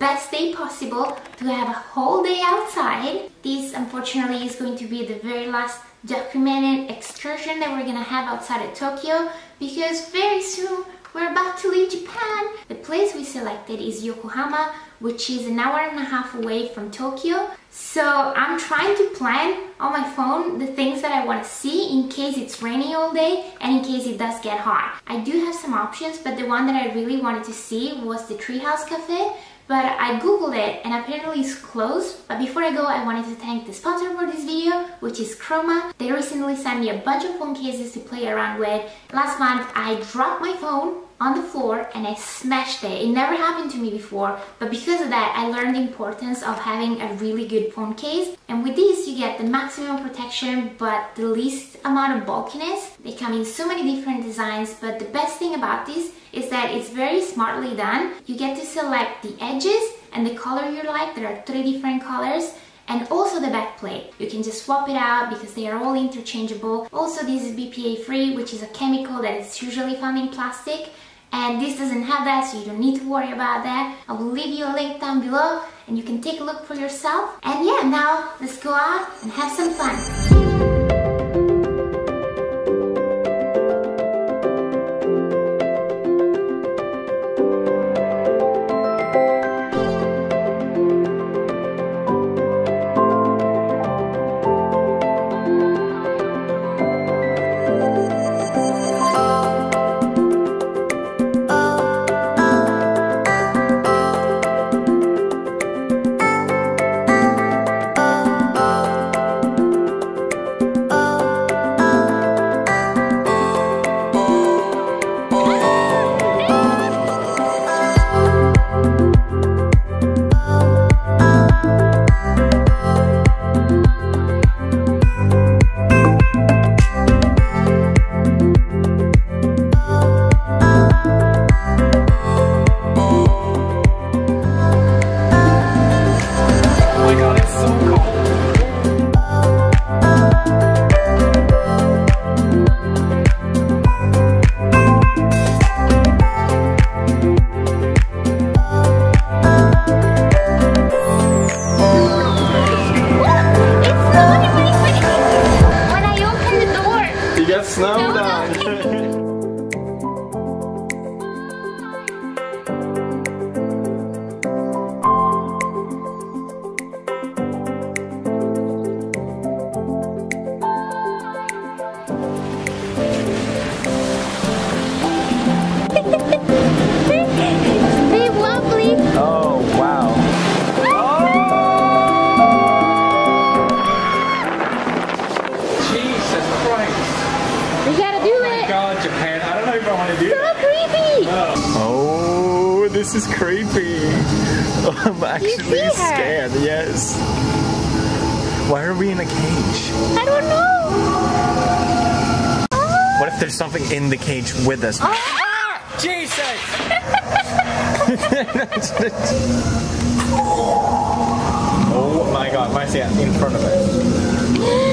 best day possible to have a whole day outside. This unfortunately is going to be the very last documented excursion that we're gonna have outside of Tokyo, because very soon we're about to leave Japan. The place we selected is Yokohama, which is an hour and a half away from Tokyo. So I'm trying to plan on my phone the things that I want to see in case it's rainy all day and in case it does get hot. I do have some options, but the one that I really wanted to see was the Treehouse Cafe. But I googled it and apparently it's closed. But before I go, I wanted to thank the sponsor for this video, which is Chroma. They recently sent me a bunch of phone cases to play around with. Last month, I dropped my phone on the floor and I smashed it. It never happened to me before, but because of that, I learned the importance of having a really good phone case. And with these, you get the maximum protection, but the least amount of bulkiness. They come in so many different designs, but the best thing about this is that it's very smartly done. You get to select the edges and the color you like. There are 3 different colors. And also the back plate. You can just swap it out because they are all interchangeable. Also, this is BPA free, which is a chemical that is usually found in plastic. And this doesn't have that, so you don't need to worry about that. I will leave you a link down below and you can take a look for yourself. And yeah, now let's go out and have some fun. This is creepy. I'm actually scared, yes. Why are we in a cage? I don't know. Oh. What if there's something in the cage with us? Oh. Ah! Jesus! Oh my god, my hands in front of it.